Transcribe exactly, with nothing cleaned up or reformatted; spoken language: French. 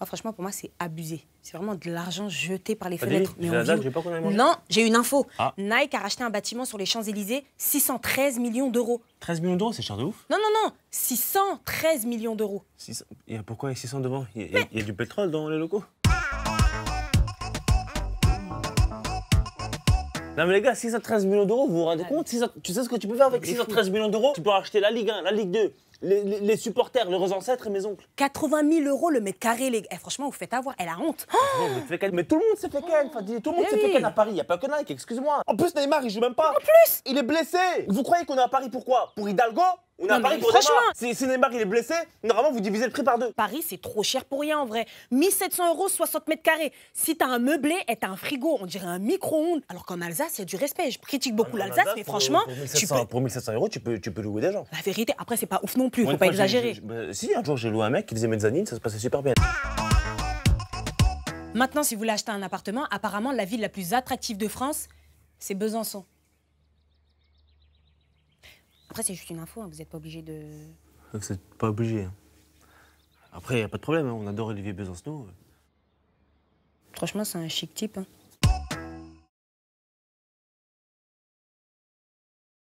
Ah, franchement, pour moi, c'est abusé. C'est vraiment de l'argent jeté par les fenêtres. Mais on vit... pas non, j'ai une info. Ah. Nike a racheté un bâtiment sur les Champs-Élysées, six cent treize millions d'euros. treize millions d'euros, c'est cher de ouf. Non, non, non, six cent treize millions d'euros. six cents... Et pourquoi il y a six cents devant? Il y a, mais... il y a du pétrole dans les locaux. Non mais les gars, six cent treize millions d'euros, vous vous rendez compte? Tu sais ce que tu peux faire avec six cent treize millions d'euros? Tu peux acheter la Ligue un, la Ligue deux, les, les, les supporters, leurs ancêtres et mes oncles. quatre-vingt mille euros le mètre carré, les gars. Eh, franchement, vous faites avoir, elle a honte. Oh mais tout le monde s'est fait ken, enfin, tout le monde s'est fait ken à Paris, il n'y a pas que Nike, excuse-moi. En plus, Neymar, il joue même pas. En plus, il est blessé. Vous croyez qu'on est à Paris pour quoi? Pour Hidalgo? On est à Paris pour Neymar. Si, si Neymar il est blessé, normalement vous divisez le prix par deux. Paris c'est trop cher pour rien en vrai. mille sept cents euros, soixante mètres carrés. Si t'as un meublé et t'as un frigo, on dirait un micro-ondes. Alors qu'en Alsace, il y a du respect. Je critique beaucoup ah, l'Alsace, mais pour, franchement. Pour mille sept cents, peux... pour mille sept cents euros, tu peux, tu peux louer des gens. La vérité, après c'est pas ouf non plus, moi, faut pas exagérer. Bah, si, un jour j'ai loué un mec qui faisait mezzanine, ça se passait super bien. Maintenant, si vous voulez acheter un appartement, apparemment la ville la plus attractive de France, c'est Besançon. Après, c'est juste une info, hein. Vous n'êtes pas obligé de... Vous n'êtes pas obligé. Hein. Après, il n'y a pas de problème, hein. On adore Olivier Besancenot. Franchement, c'est un chic type. Hein.